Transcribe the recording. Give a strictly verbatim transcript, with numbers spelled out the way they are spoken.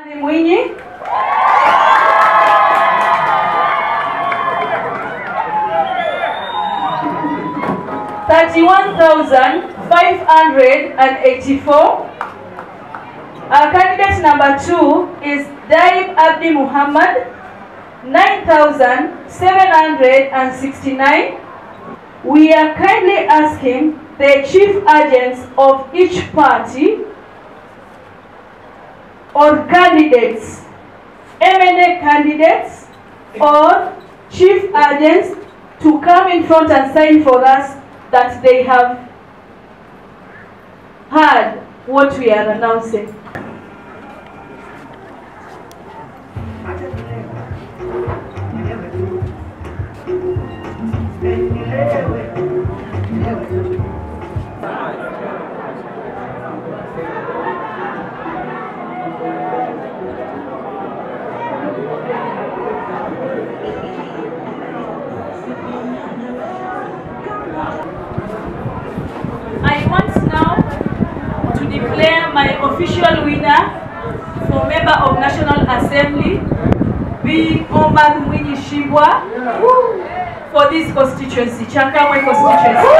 Omar Mwinyi. thirty-one thousand five hundred eighty-four. Our candidate number two is Daib Abdi Muhammad, nine thousand seven hundred sixty-nine. We are kindly asking the chief agents of each party or candidates, M N A candidates or chief agents, to come in front and sign for us that they have heard what we are announcing. I want now to declare my official winner for member of National Assembly, being Omar Mwinyi Shibwa, for this constituency, Changamwe constituency.